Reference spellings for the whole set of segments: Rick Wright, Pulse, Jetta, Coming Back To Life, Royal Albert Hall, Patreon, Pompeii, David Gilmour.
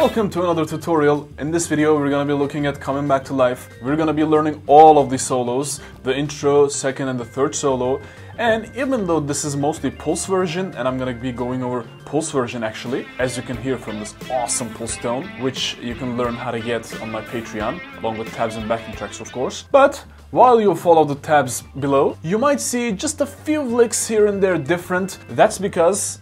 Welcome to another tutorial. In this video we're gonna be looking at Coming Back to Life. We're gonna be learning all of the solos, the intro, second and the third solo. And even though this is mostly Pulse version, and I'm gonna be going over Pulse version actually, as you can hear from this awesome Pulse tone, which you can learn how to get on my Patreon, along with tabs and backing tracks of course. But while you follow the tabs below, you might see just a few licks here and there different. That's because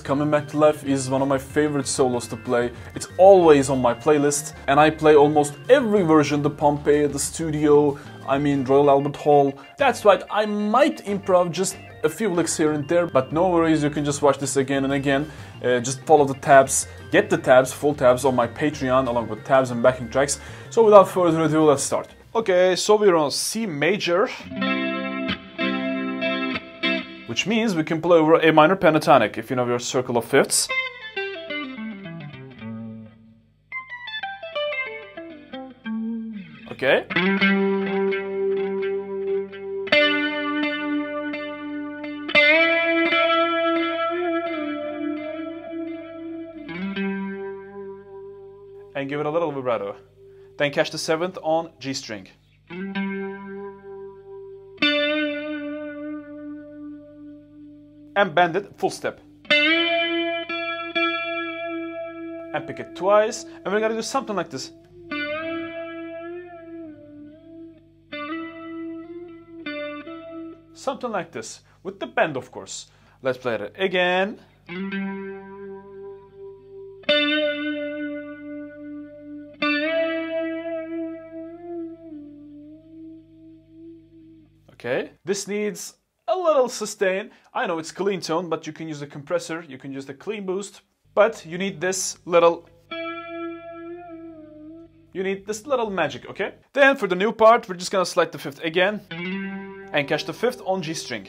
Coming Back to Life is one of my favorite solos to play. It's always on my playlist, and I play almost every version, the Pompeii, the studio, I mean Royal Albert Hall. That's right, I might improv just a few licks here and there, but no worries, you can just watch this again and again. Just follow the tabs, get the tabs, full tabs on my Patreon, along with tabs and backing tracks. So without further ado, let's start. Okay, so we're on C major, which means we can play over A minor pentatonic, if you know your circle of fifths. Okay. And give it a little vibrato. Then catch the seventh on G string. And bend it full step. And pick it twice, and we're gonna do something like this. Something like this, with the bend of course. Let's play it again. Okay, this needs a little sustain. I know it's clean tone, but you can use the compressor, you can use the clean boost, but you need this little... you need this little magic, okay? Then for the new part, we're just gonna slide the fifth again and catch the fifth on G string.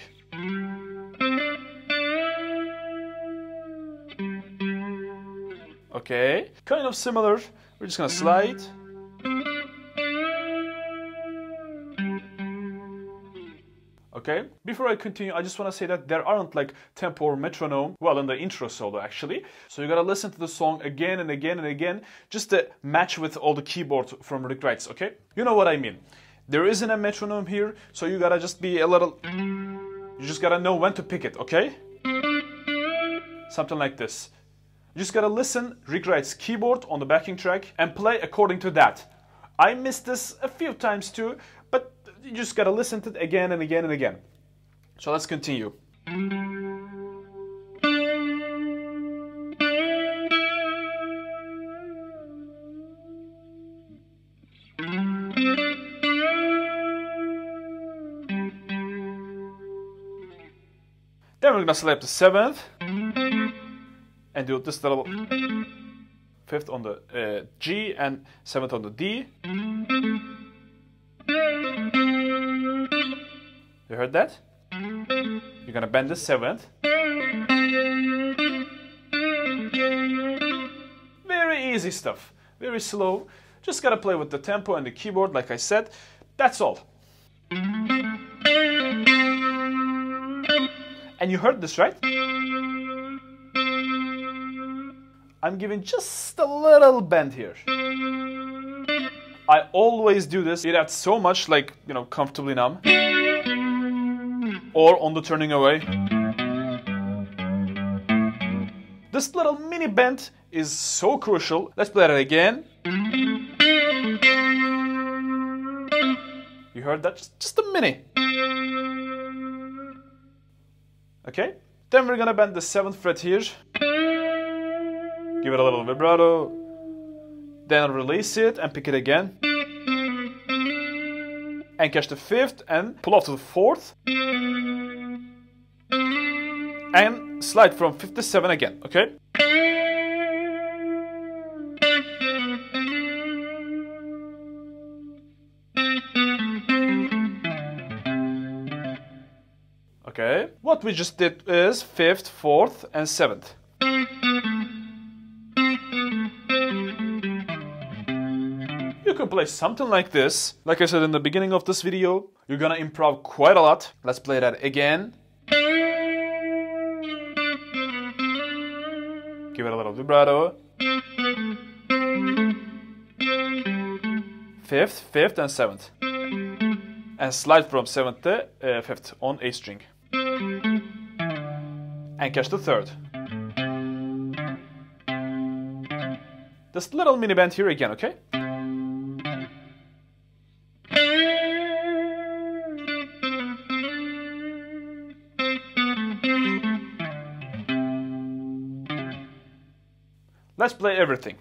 Okay, kind of similar. We're just gonna slide. Okay. Before I continue, I just want to say that there aren't like tempo or metronome, well, in the intro solo actually, so you gotta listen to the song again and again and again, just to match with all the keyboard from Rick Wright, okay? You know what I mean. There isn't a metronome here, so you gotta just be a little... you just gotta know when to pick it, okay? Something like this. You just gotta listen Rick Wright's keyboard on the backing track and play according to that. I missed this a few times too, but you just gotta listen to it again and again and again. So let's continue. Then we're gonna slap the seventh and do this little fifth on the G and seventh on the D. You heard that? You're gonna bend the seventh. Very easy stuff, very slow. Just gotta play with the tempo and the keyboard, like I said. That's all. And you heard this, right? I'm giving just a little bend here. I always do this. It adds so much, like, you know, comfortably numb. Or on the turning away. This little mini bend is so crucial. Let's play it again. You heard that? Just a mini. Okay? Then we're gonna bend the 7th fret here. Give it a little vibrato. Then release it and pick it again. And catch the 5th and pull off to the 4th. And slide from 5th to 7th again, okay? Okay, what we just did is 5th, 4th and 7th. You can play something like this. Like I said in the beginning of this video, you're gonna improv quite a lot. Let's play that again. Give it a little vibrato. 5th, 5th and 7th, and slide from 7th to 5th on A string and catch the 3rd. This little mini bend here again, okay? Let's play everything.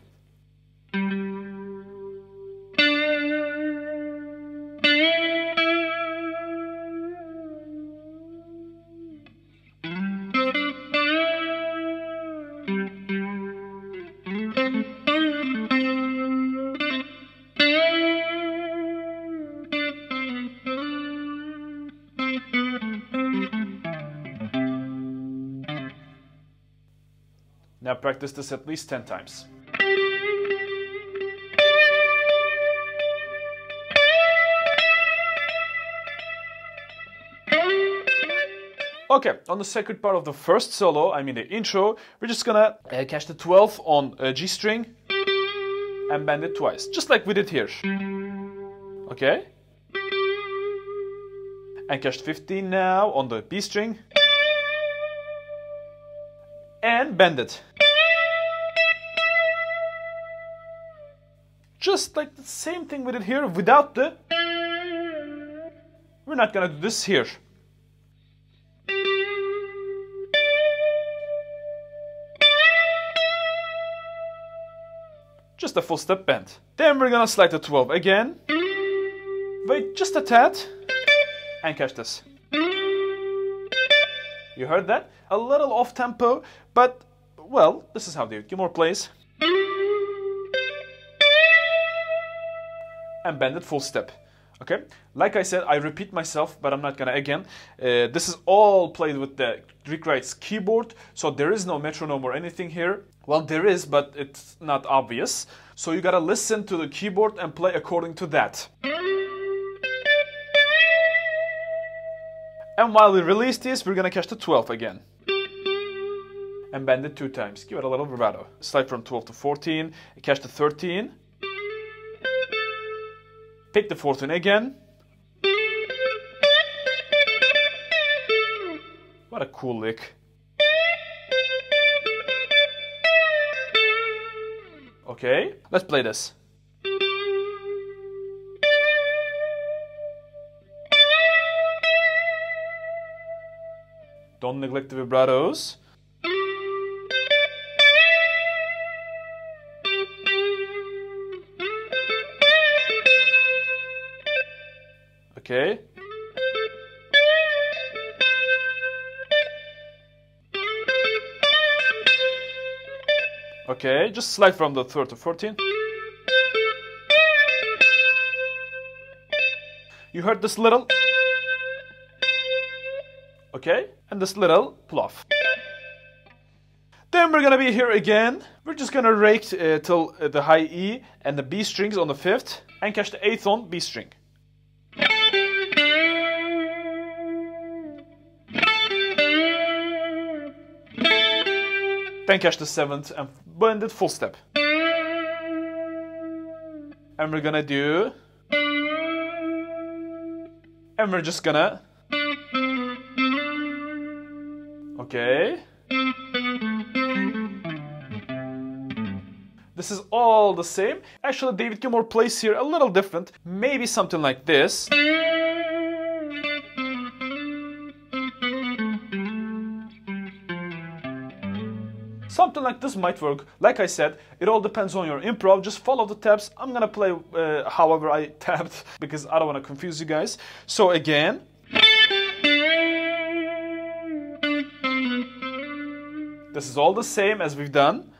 Now practice this at least 10 times. Okay, on the second part of the first solo, I mean the intro, we're just gonna catch the 12th on G string and bend it twice, just like we did here. Okay? And catch 15 now on the B string and bend it. Just like the same thing we did here without the... We're not gonna do this here. Just a full step bend. Then we're gonna slide the 12 again. Wait just a tad and catch this. You heard that? A little off tempo, but well, this is how David Gilmour plays. And bend it full step. Okay, like I said, I repeat myself, but I'm not gonna again. This is all played with the Rick Wright's keyboard, so there is no metronome or anything here. Well, there is, but it's not obvious. So you gotta listen to the keyboard and play according to that. And while we release this, we're gonna catch the 12th again. And bend it two times. Give it a little vibrato. Slide from 12 to 14, catch the 13. Pick the 14 again. What a cool lick. Okay, let's play this. Don't neglect the vibratos. Okay. Okay, just slide from the 3rd to 14th. You heard this little... Okay, and this little pluff. Then we're gonna be here again. We're just gonna rake till the high E and the B strings on the 5th and catch the 8th on B string. Then catch the 7th and bend it full step. And we're gonna do... And we're just gonna... Okay. This is all the same. Actually, David Gilmour plays here a little different. Maybe something like this. Something like this might work. Like I said, it all depends on your improv. Just follow the taps. I'm gonna play however I tapped because I don't want to confuse you guys. So again. This is all the same as we've done.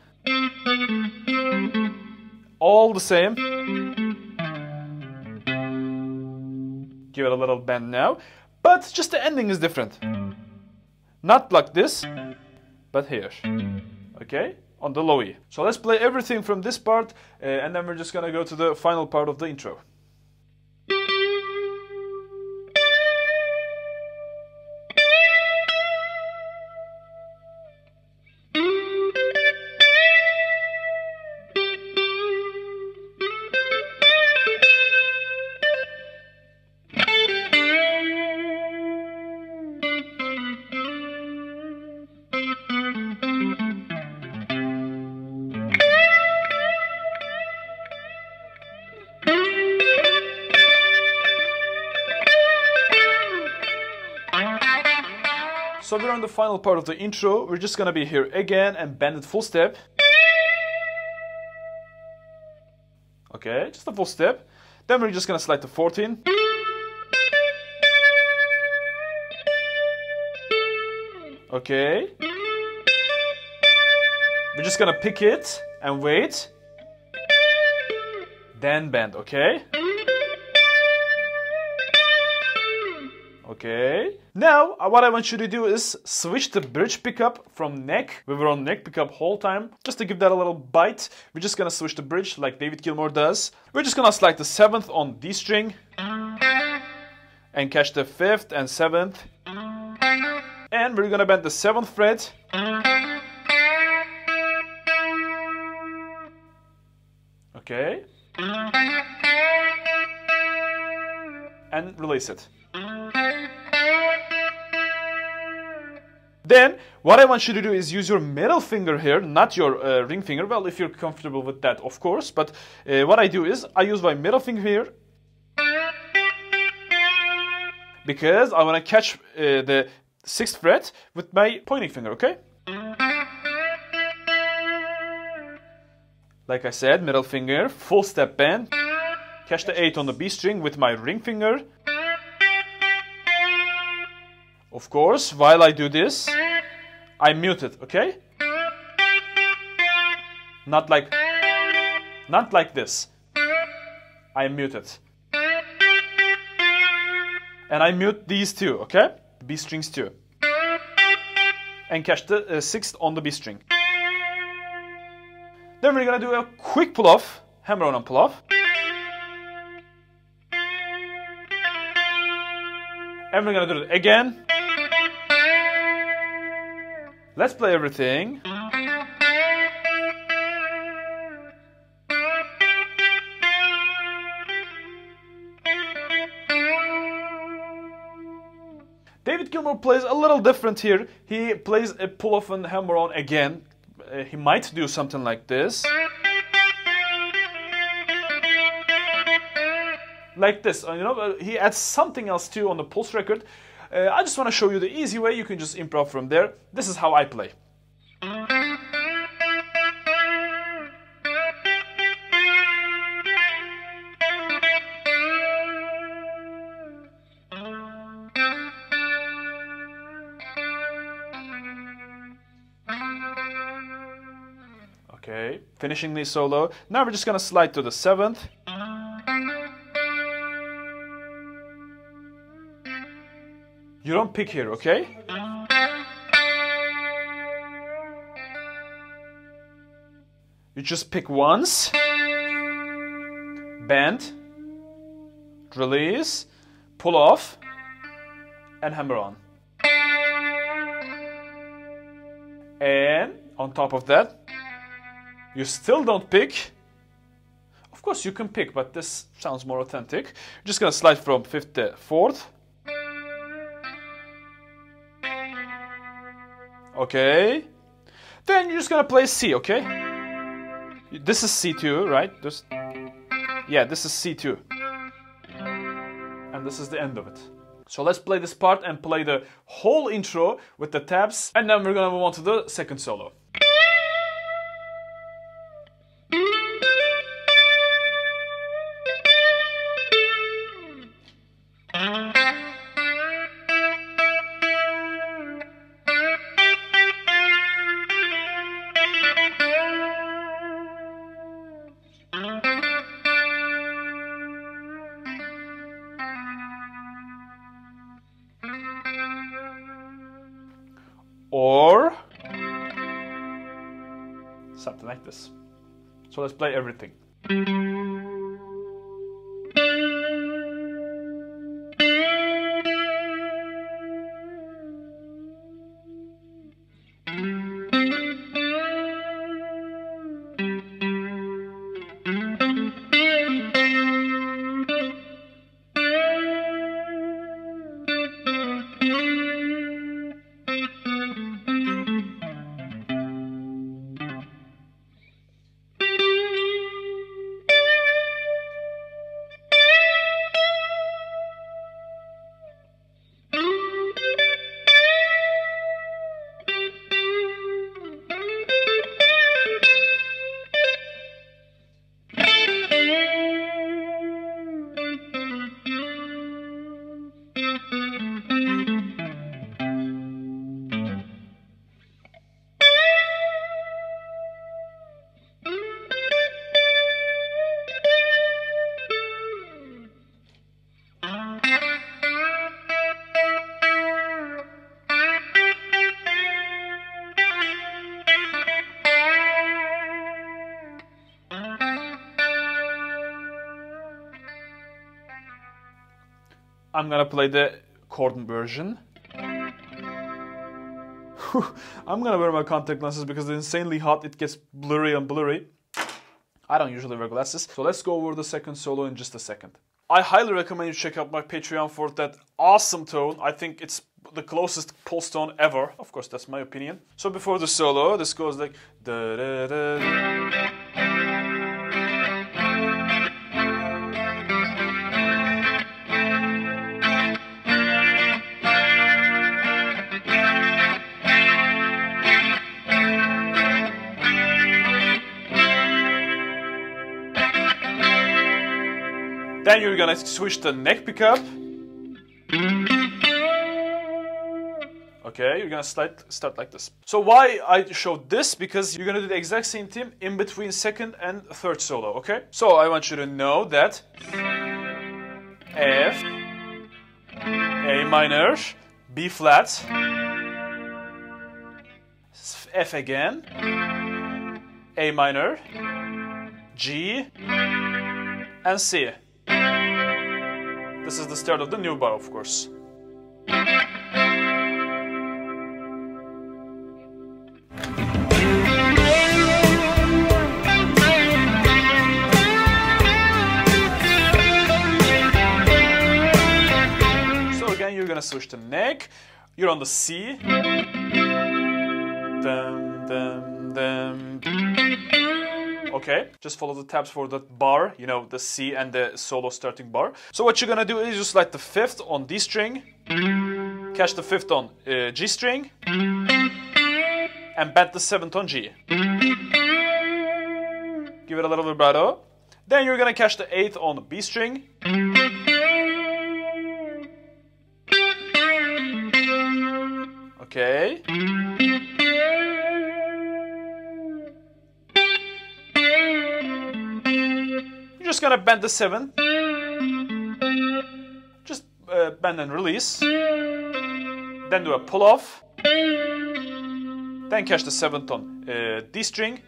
All the same. Give it a little bend now. But just the ending is different. Not like this, but here. Okay? On the low E. So let's play everything from this part and then we're just gonna go to the final part of the intro. So we're on the final part of the intro. We're just gonna be here again and bend it full step. Okay, just a full step. Then we're just gonna slide to 14. Okay. We're just gonna pick it and wait. Then bend, okay? Okay. Now, what I want you to do is switch the bridge pickup from neck. We were on neck pickup whole time. Just to give that a little bite, we're just gonna switch the bridge like David Gilmour does. We're just gonna slide the 7th on D string and catch the 5th and 7th. And we're gonna bend the 7th fret. Okay. And release it. Then, what I want you to do is use your middle finger here, not your ring finger. Well, if you're comfortable with that, of course. But what I do is, I use my middle finger here. Because I want to catch the 6th fret with my pointing finger, okay? Like I said, middle finger, full step bend. Catch the 8th on the B string with my ring finger. Of course, while I do this, I mute it, okay? Not like this. I mute it. And I mute these two, okay? B strings too. And catch the 6th on the B string. Then we're gonna do a quick pull-off, hammer-on and pull-off. And we're gonna do it again. Let's play everything. David Gilmour plays a little different here. He plays a pull-off and hammer-on again. He might do something like this. Like this, you know, he adds something else too on the Pulse record. I just want to show you the easy way. You can just improv from there. This is how I play. Okay, finishing the solo. Now we're just gonna slide to the 7th. You don't pick here, okay? You just pick once, bend, release, pull off, and hammer on. And on top of that, you still don't pick. Of course you can pick, but this sounds more authentic. You're just gonna slide from 5th to 4th. Okay, then you're just gonna play C, okay? This is C2, right? This is C2. And this is the end of it. So let's play this part and play the whole intro with the tabs, and then we're gonna move on to the second solo. Or something like this. So let's play everything. I'm gonna play the cordon version. I'm gonna wear my contact lenses because they're insanely hot, it gets blurry and blurry. I don't usually wear glasses. So let's go over the second solo in just a second. I highly recommend you check out my Patreon for that awesome tone. I think it's the closest Pulse tone ever. Of course, that's my opinion. So before the solo, this goes like... Da, da, da, da. Then you're gonna switch the neck pickup. Okay, you're gonna start like this. So why I showed this? Because you're gonna do the exact same thing in between second and third solo, okay? So I want you to know that F, A minor, B flat, F again, A minor, G, and C. This is the start of the new bar, of course. So again, you're gonna switch the neck. You're on the C. Dum, dum, dum. Okay, just follow the tabs for that bar, you know, the C and the solo starting bar. So what you're gonna do is just like the fifth on D string, catch the fifth on G string, and bat the seventh on G. Give it a little vibrato. Then you're gonna catch the eighth on the B string, okay. Just gonna bend the seven, just bend and release, then do a pull off, then catch the seventh on D string,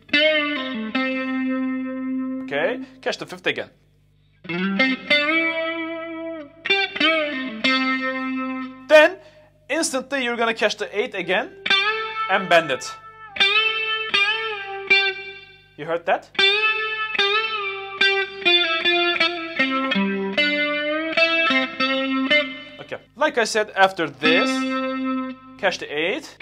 okay, catch the fifth again, then instantly you're gonna catch the eighth again and bend it. You heard that? Okay. Like I said, after this, catch the 8,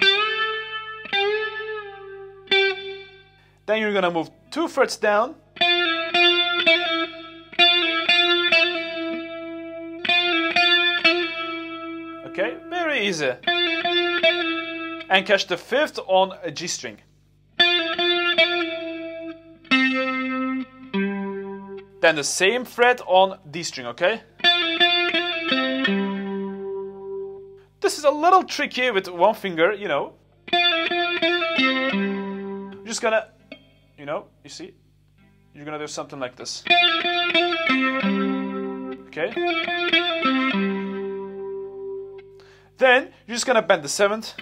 then you're gonna move 2 frets down, okay, very easy, and catch the 5th on a G string, then the same fret on D string, okay? This is a little tricky with one finger, you know. You're just gonna, you know, you see? You're gonna do something like this. Okay? Then, you're just gonna bend the seventh,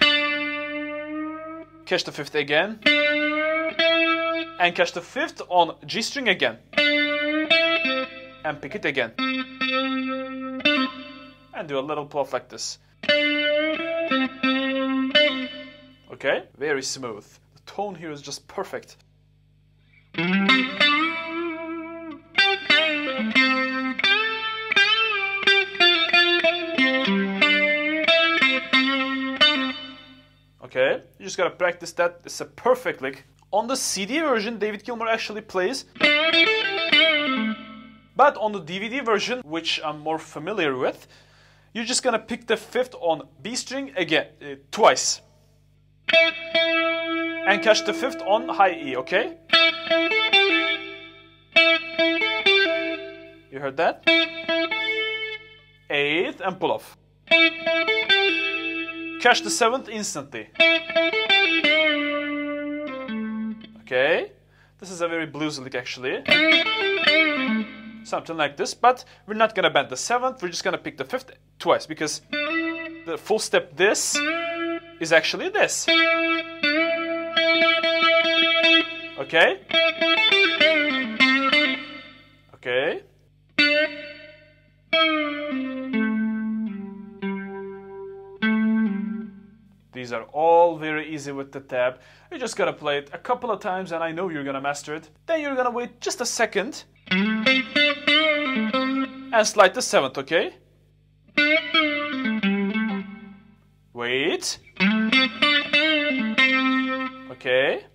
catch the fifth again, and catch the fifth on G string again. And pick it again. And do a little pull off like this. Okay, very smooth. The tone here is just perfect. Okay, you just gotta practice that. It's a perfect lick. On the CD version, David Gilmour actually plays. But on the DVD version, which I'm more familiar with, you're just gonna pick the fifth on B string again, twice. And catch the fifth on high E, okay? You heard that? Eighth and pull off. Catch the seventh instantly. Okay? This is a very bluesy lick actually. Something like this, but we're not gonna bend the seventh, we're just gonna pick the fifth twice because the full step this is actually this. Okay? Okay. These are all very easy with the tab. You just gotta play it a couple of times and I know you're gonna master it. Then you're gonna wait just a second and slide the 7th, okay? Wait. Okay.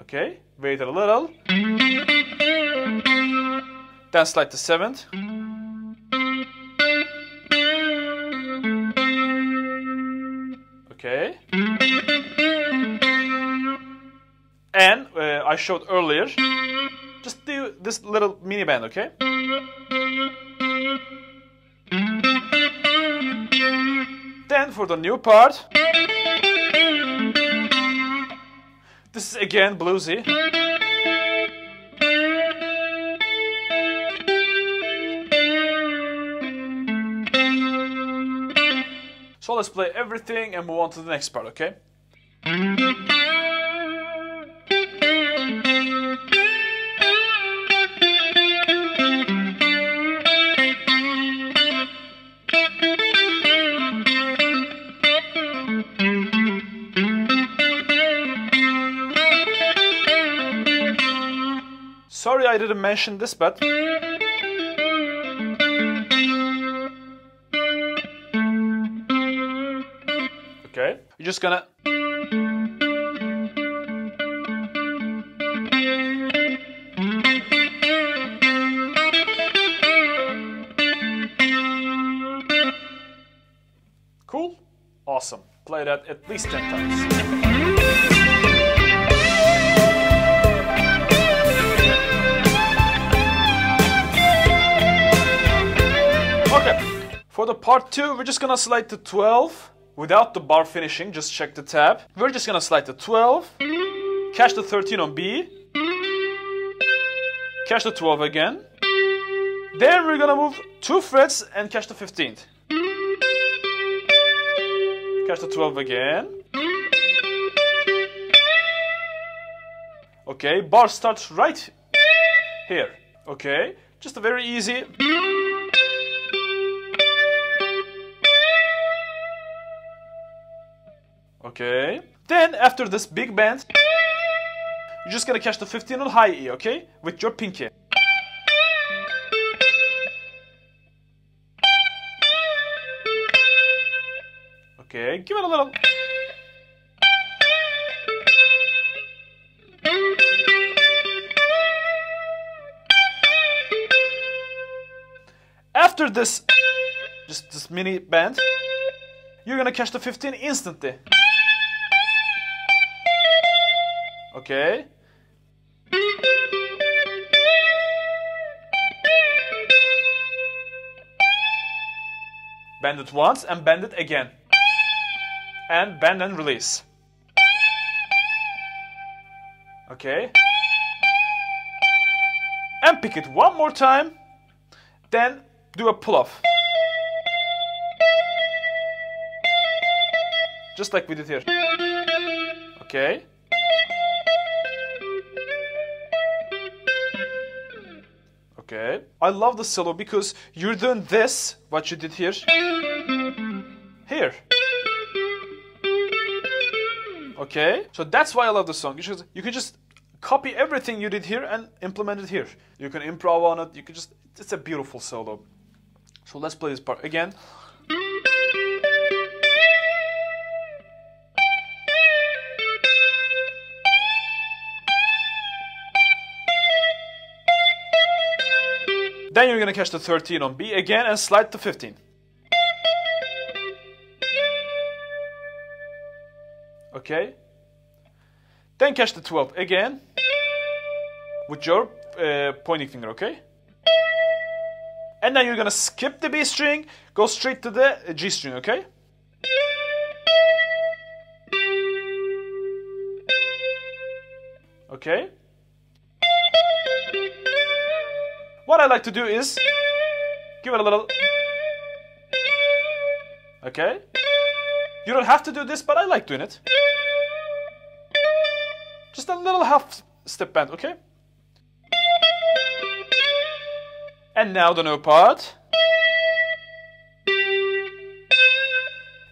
Okay, wait a little. Then slide the 7th. Okay. And I showed earlier, just do this little mini band, okay? Then for the new part, this is again bluesy. So let's play everything and move on to the next part, okay? Sorry I didn't mention this, but okay, you're just gonna cool, awesome. Play that at least 10 times. For the part 2, we're just gonna slide to 12 without the bar finishing, just check the tab. We're just gonna slide to 12, catch the 13 on B, catch the 12 again. Then we're gonna move 2 frets and catch the 15th. Catch the 12 again. Okay, bar starts right here. Okay, just a very easy. Okay, then after this big bend, you're just gonna catch the 15 on high E, okay? With your pinky. Okay, give it a little. After this, just this mini bend, you're gonna catch the 15 instantly. Okay. Bend it once and bend it again. And bend and release. Okay. And pick it one more time. Then do a pull-off. Just like we did here. Okay. Okay. I love the solo because you're doing this, what you did here. Here. Okay. So that's why I love the song. You can just copy everything you did here and implement it here. You can improv on it. You can just, it's a beautiful solo. So let's play this part again. Then you're gonna catch the 13 on B again and slide to 15. Okay. Then catch the 12 again with your pointing finger, okay? And then you're gonna skip the B string, go straight to the G string, okay? Okay. What I like to do is give it a little. Okay. You don't have to do this, but I like doing it. Just a little half step bend, okay? And now the no part.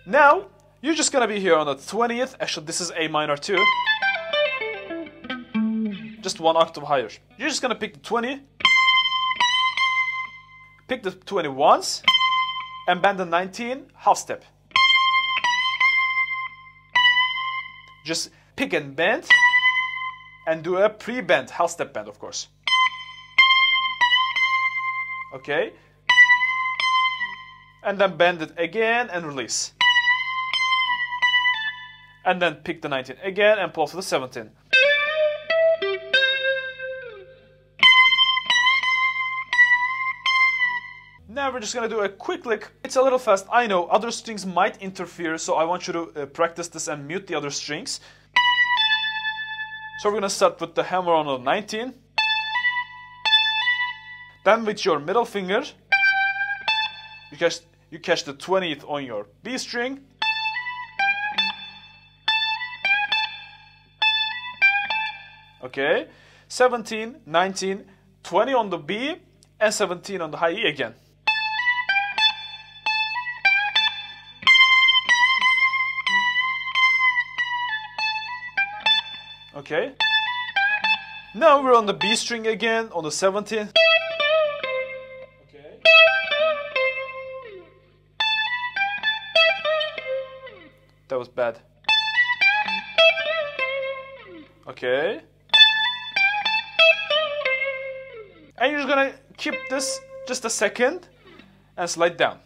Now, you're just gonna be here on the 20th. Actually, this is A minor too. Just one octave higher. You're just gonna pick the 20. Pick the 20 once. And bend the 19 half step. Just pick and bend. And do a pre-bend, half step bend, of course. Okay. And then bend it again and release. And then pick the 19 again and pull for the 17. Now we're just gonna do a quick lick. It's a little fast, I know. Other strings might interfere, so I want you to practice this and mute the other strings. So we're gonna start with the hammer on the 19. Then with your middle finger, you catch the 20th on your B string. Okay, 17, 19, 20 on the B, and 17 on the high E again. Okay. Now we're on the B string again, on the 17. Okay. That was bad. Okay. And you're just gonna keep this just a second and slide down.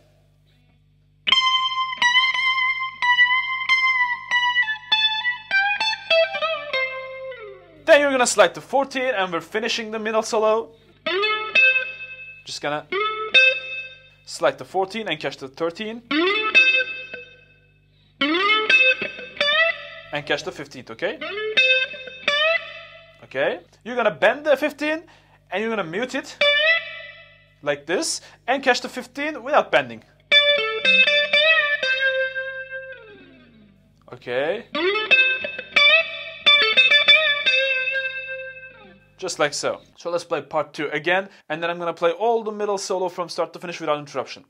Then you're gonna slide to 14 and we're finishing the middle solo. Just gonna slide to 14 and catch the 13. And catch the 15th, okay? Okay. You're gonna bend the 15. And you're gonna mute it like this and catch the 15 without bending. Okay. Just like so. So let's play part 2 again, and then I'm gonna play all the middle solo from start to finish without interruption.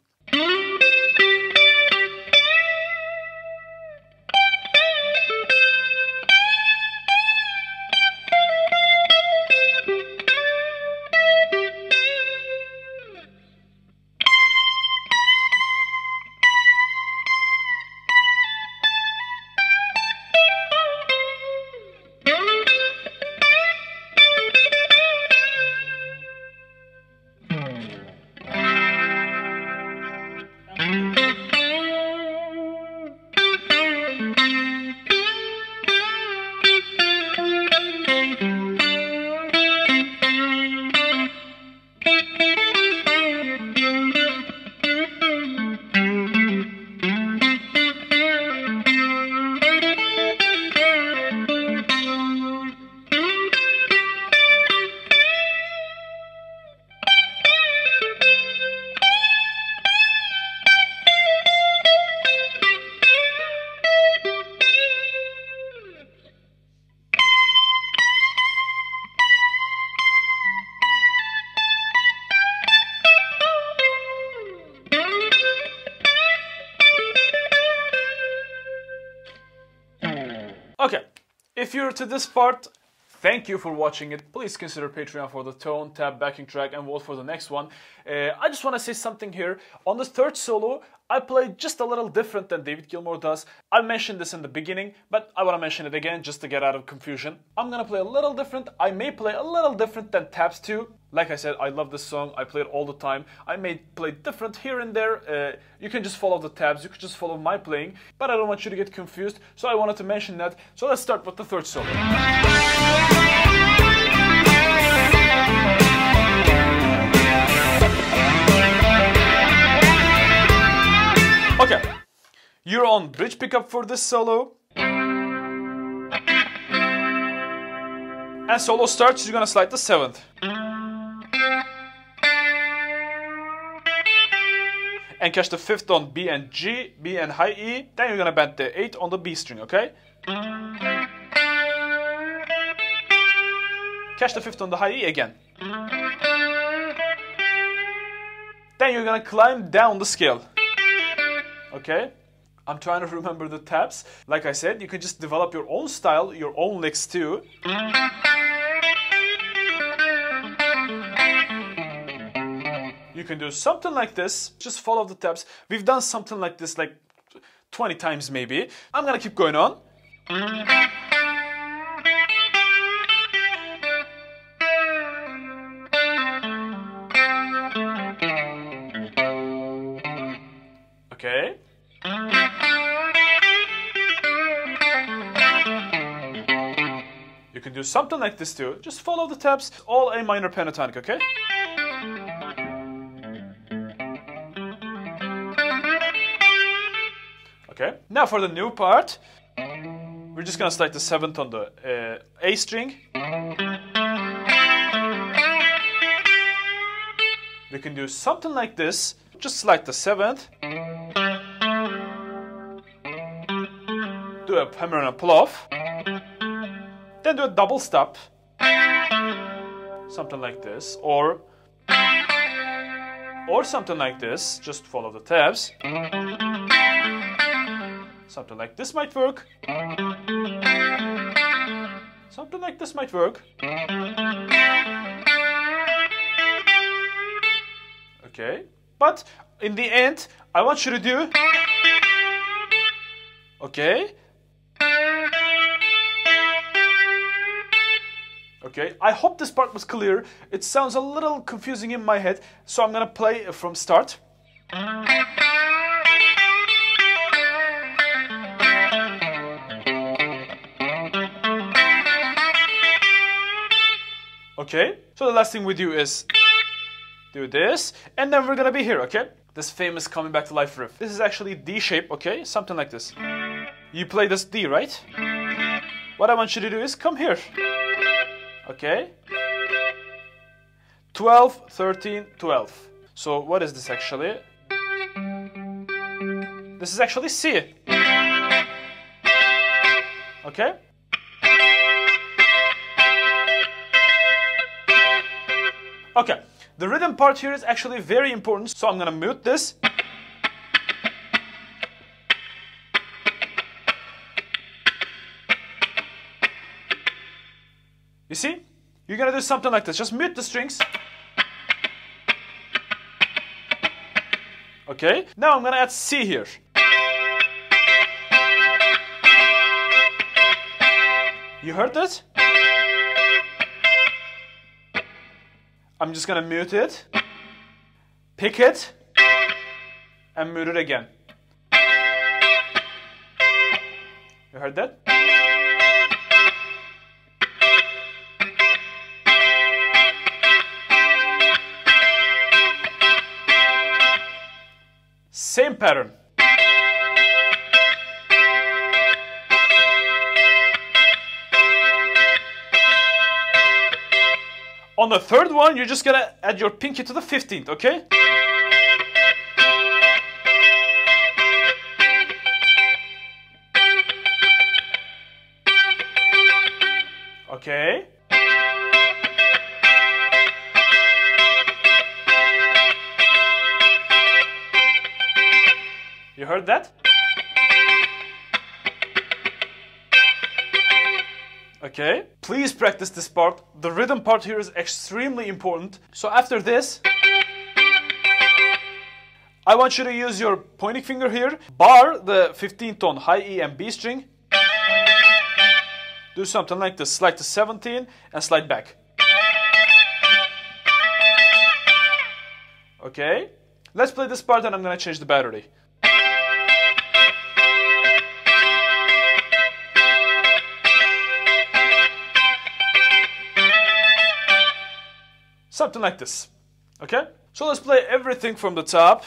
Okay, if you're to this part, thank you for watching it. Please consider Patreon for the tone, tab, backing track, and vote for the next one. I just want to say something here. On the third solo, I played just a little different than David Gilmour does. I mentioned this in the beginning, but I want to mention it again just to get out of confusion. I'm gonna play a little different. I may play a little different than tabs too. Like I said, I love this song. I play it all the time. I may play different here and there. You can just follow the tabs. You can just follow my playing. But I don't want you to get confused, so I wanted to mention that. So let's start with the third solo. Okay, you're on bridge pickup for this solo. As solo starts, you're gonna slide the 7th. And catch the 5th on B and G, B and high E. Then you're gonna bend the 8th on the B string, okay? Catch the 5th on the high E again. Then you're gonna climb down the scale. Okay, I'm trying to remember the tabs. Like I said, you can just develop your own style, your own licks too. You can do something like this, just follow the tabs. We've done something like this like 20 times maybe. I'm gonna keep going on. Okay. You can do something like this too. Just follow the tabs, all A minor pentatonic, okay? Okay, now for the new part, we're just gonna start the seventh on the A string. We can do something like this, just slide the seventh. Do a hammer and a pull off. Then do a double stop. Something like this, or something like this, just follow the tabs. Something like this might work. Something like this might work. Okay, but in the end, I want you to do. Okay. Okay, I hope this part was clear. It sounds a little confusing in my head, so I'm gonna play from start. Okay, so the last thing we do is do this, and then we're gonna be here, okay? This famous Coming Back to Life riff. This is actually D shape, okay? Something like this. You play this D, right? What I want you to do is come here. Okay? 12, 13, 12. So what is this actually? This is actually C. Okay? Okay, the rhythm part here is actually very important, so I'm gonna mute this. You see? You're gonna do something like this, just mute the strings. Okay, now I'm gonna add C here. You heard that? I'm just gonna mute it, pick it, and mute it again. You heard that? Same pattern. On the third one, you're just gonna add your pinky to the 15th, okay? Okay. You heard that? Okay, please practice this part. The rhythm part here is extremely important. So after this, I want you to use your pointing finger here, bar the 15th on high E and B string. Do something like this, slide to 17 and slide back. Okay, let's play this part and I'm gonna change the battery. Something like this, okay? So let's play everything from the top.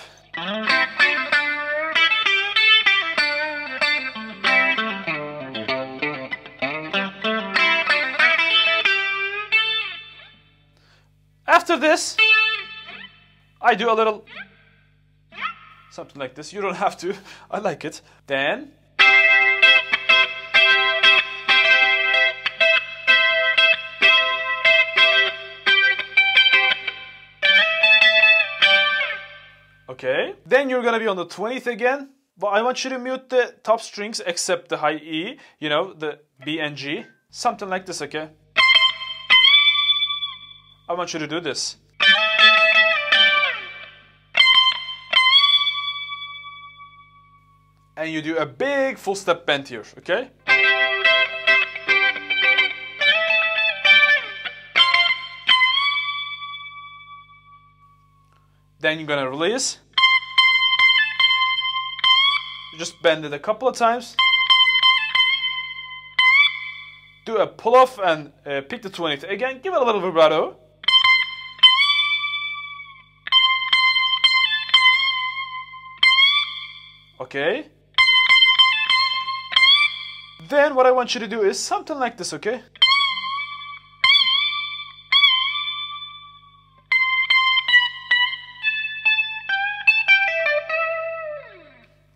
After this, I do a little something like this. You don't have to, I like it. Then, okay, then you're gonna be on the 20th again. Well, I want you to mute the top strings except the high E, you know, the B and G. Something like this, okay? I want you to do this. And you do a big full step bend here, okay? Then you're gonna release. Just bend it a couple of times. Do a pull off and pick the 20th again. Give it a little vibrato. Okay. Then what I want you to do is something like this, okay?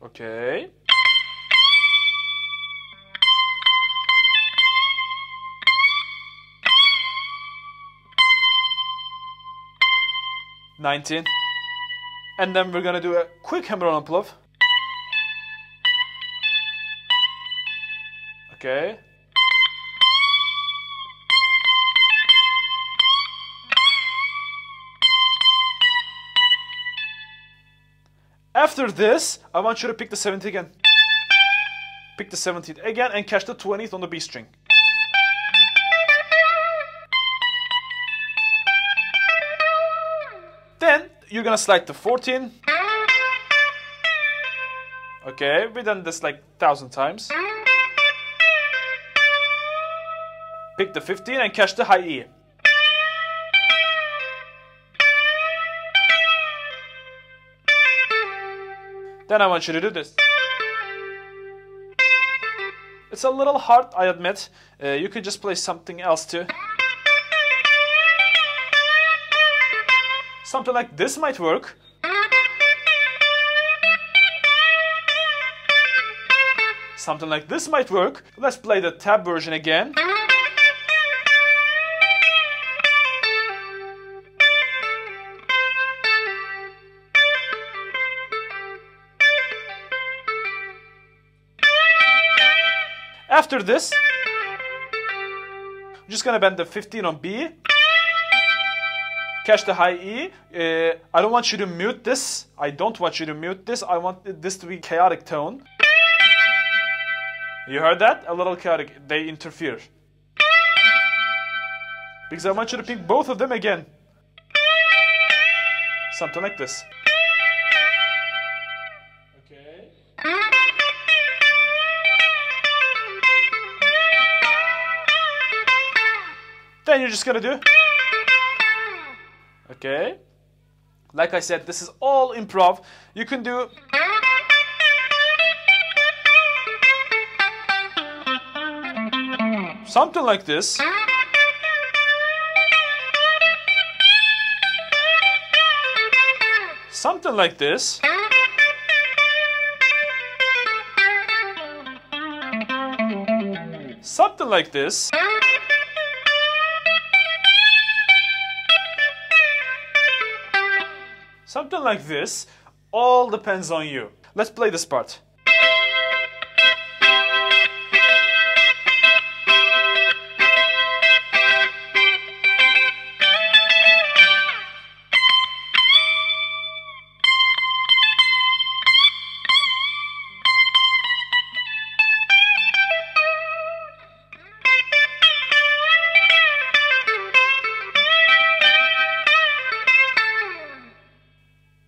Okay. Nineteen. And then we're gonna do a quick hammer-on pull off. Okay. After this, I want you to pick the 17th again. Pick the 17th again and catch the 20th on the B string. Then you're gonna slide to 14. Okay, we've done this like 1,000 times. Pick the 15 and catch the high E. Then I want you to do this. It's a little hard, I admit. You could just play something else too. Something like this might work. Something like this might work. Let's play the tab version again. After this, I'm just gonna bend the 15 on B, catch the high E. I don't want you to mute this. I don't want you to mute this. I want this to be chaotic tone. You heard that? A little chaotic. They interfere. Because I want you to pick both of them again. Something like this. Then you're just gonna do. Okay. Like I said, this is all improv. You can do. Something like this. Something like this. Something like this. Something like this, all depends on you. Let's play this part.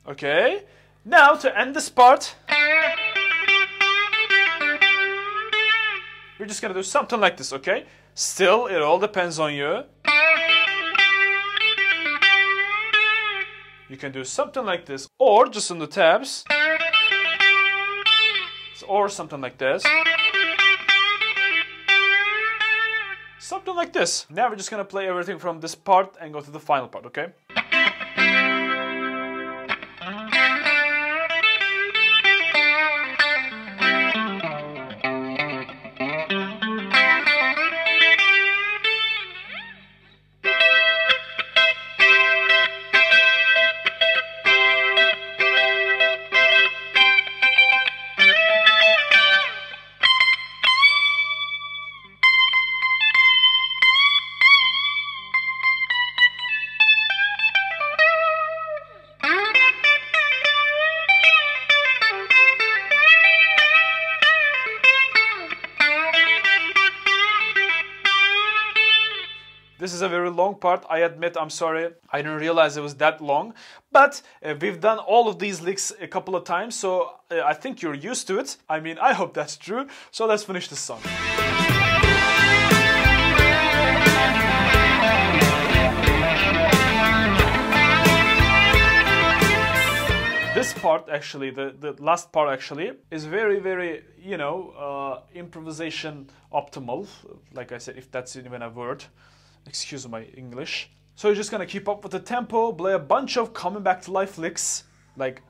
Okay, now to end this part, we're just gonna do something like this, okay? Still, it all depends on you. You can do something like this, or just on the tabs, or something like this. Something like this. Now we're just gonna play everything from this part and go to the final part, okay? is a very long part, I admit, I'm sorry, I didn't realize it was that long, but we've done all of these leaks a couple of times, so I think you're used to it. I mean, I hope that's true, so let's finish this song. This part actually, the last part actually, is very, very, you know, improvisation optimal. Like I said, if that's even a word, excuse my English. So you're just gonna keep up with the tempo, play a bunch of Coming Back to Life licks, like...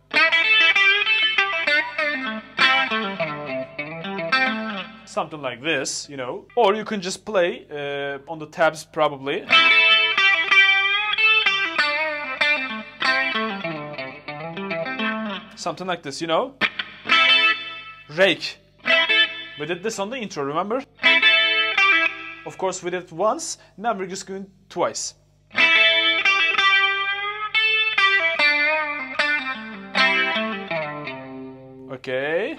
something like this, you know. Or you can just play on the tabs probably. Something like this, you know? Rake. We did this on the intro, remember? Of course we did it once, now we're just going twice. Okay.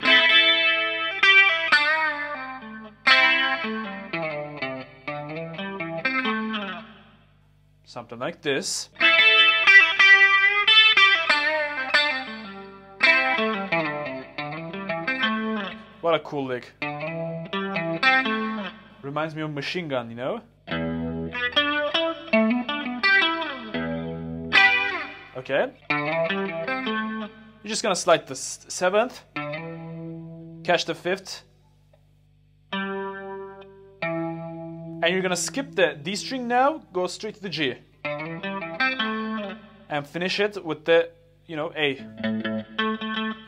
Something like this. What a cool lick. Reminds me of Machine Gun, you know? Okay. You're just gonna slide the seventh, catch the fifth, and you're gonna skip the D string now, go straight to the G. And finish it with the, you know, A.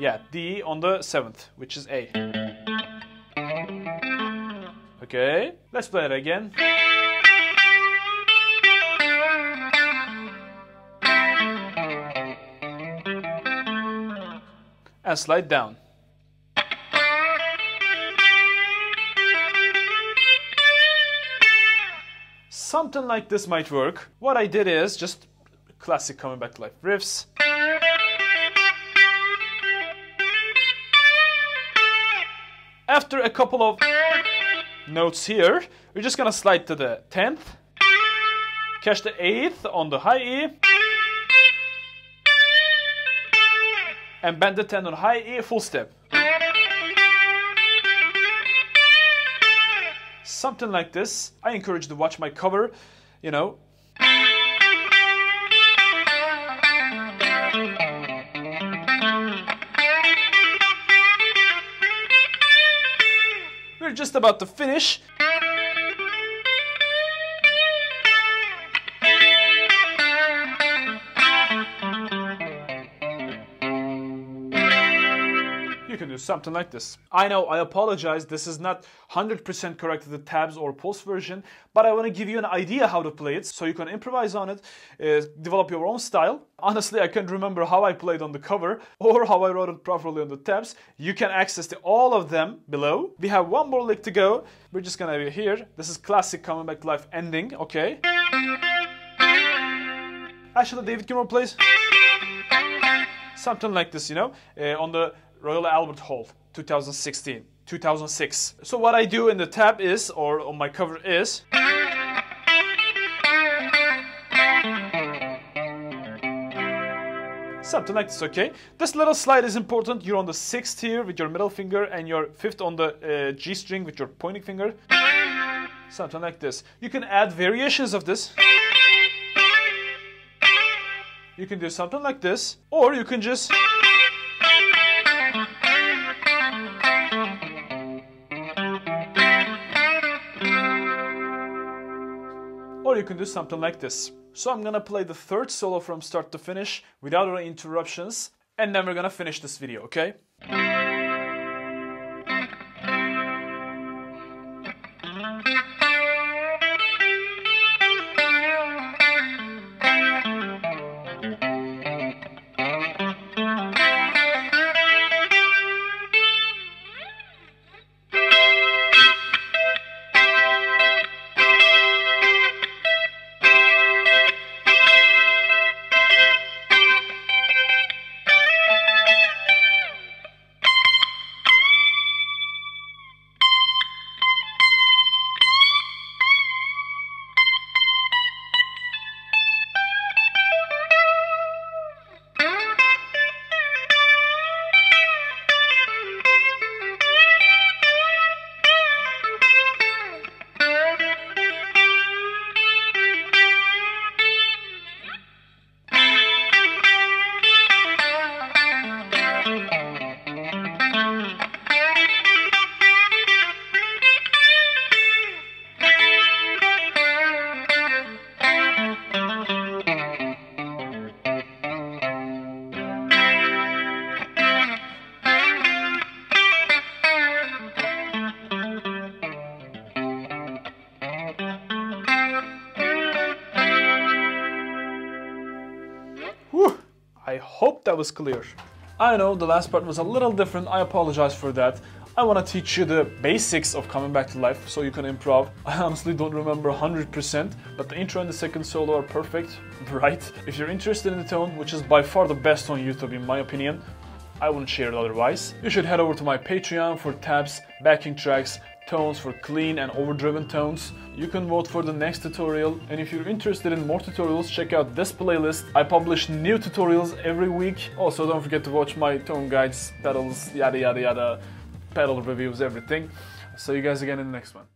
Yeah, D on the seventh, which is A. Okay, let's play it again. And slide down. Something like this might work. What I did is just classic Coming Back to Life riffs. After a couple of notes here, we're just gonna slide to the 10th, catch the 8th on the high E, and bend the 10 on high E, full step. Something like this. I encourage you to watch my cover, you know. We're just about to finish. You can do something like this. I know, I apologize, this is not 100% correct to the tabs or Pulse version, but I want to give you an idea how to play it, so you can improvise on it, develop your own style. Honestly, I can't remember how I played on the cover, or how I wrote it properly on the tabs. You can access all of them below. We have one more lick to go. We're just gonna be here. This is classic Coming Back to Life ending, okay? Actually, David Gilmour plays something like this, you know, on the Royal Albert Hall, 2016, 2006. So what I do in the tab is, or on my cover is, something like this, okay? This little slide is important. You're on the 6th here with your middle finger and your 5th on the G string with your pointing finger. Something like this. You can add variations of this. You can do something like this, or you can just... or you can do something like this. So I'm gonna play the third solo from start to finish without any interruptions, and then we're gonna finish this video, okay? Whew, I hope that was clear. I know the last part was a little different, I apologize for that. I want to teach you the basics of Coming Back to Life so you can improv. I honestly don't remember 100%, but the intro and the second solo are perfect, right? If you're interested in the tone, which is by far the best on YouTube in my opinion, I wouldn't share it otherwise, you should head over to my Patreon for tabs, backing tracks, tones for clean and overdriven tones. You can vote for the next tutorial, and if you're interested in more tutorials, check out this playlist. I publish new tutorials every week. Also, don't forget to watch my tone guides, pedals, yada yada yada, pedal reviews, everything. I'll see you guys again in the next one.